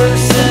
worse.